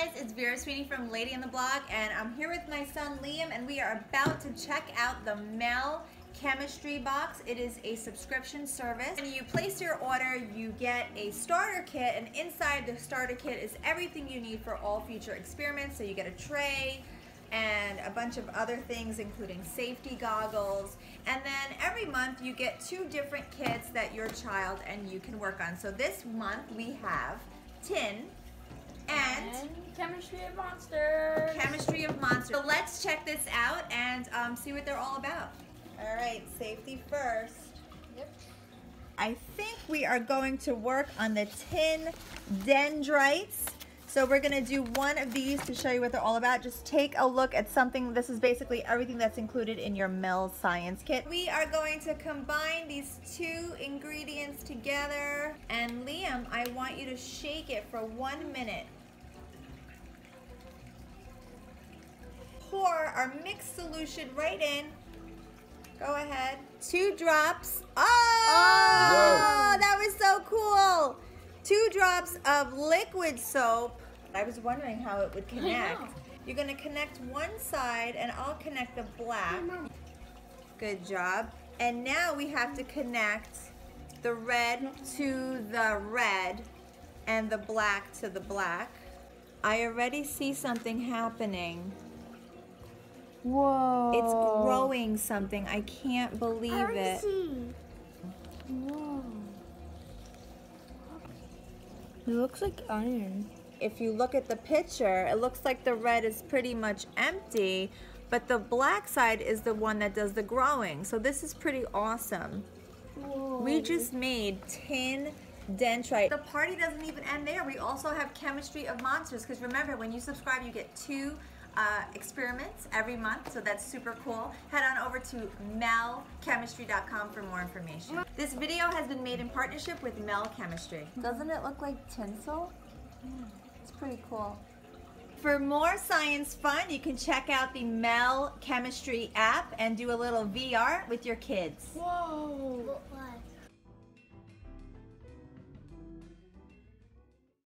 guys, it's Vera Sweeney from Lady in the Blog, and I'm here with my son Liam, and we are about to check out the Mel Chemistry box. It is a subscription service. When you place your order, you get a starter kit, and inside the starter kit is everything you need for all future experiments. So you get a tray and a bunch of other things, including safety goggles. And then every month you get two different kits that your child and you can work on. So this month we have tin and Chemistry of Monsters. Chemistry of Monsters. So let's check this out and see what they're all about. All right, safety first. Yep. I think we are going to work on the tin dendrites. So we're gonna do one of these to show you what they're all about. Just take a look at something. This is basically everything that's included in your Mel Science kit. We are going to combine these two ingredients together. And Liam, I want you to shake it for 1 minute. Pour our mixed solution right in. Go ahead. 2 drops. Oh, that was so cool. 2 drops of liquid soap. I was wondering how it would connect. You're gonna connect one side and I'll connect the black. Good job. And now we have to connect the red to the red and the black to the black. I already see something happening. Whoa. It's growing something. I can't believe it. Whoa. It looks like iron. If you look at the picture, it looks like the red is pretty much empty, but the black side is the one that does the growing. So this is pretty awesome. Whoa. We just made tin dendrite. The party doesn't even end there. We also have Chemistry of Monsters, because remember, when you subscribe, you get 2 experiments every month, so that's super cool. Head on over to melchemistry.com for more information. This video has been made in partnership with Mel Chemistry. Doesn't it look like tinsel? Yeah, it's pretty cool. For more science fun, you can check out the Mel Chemistry app and do a little VR with your kids. Whoa!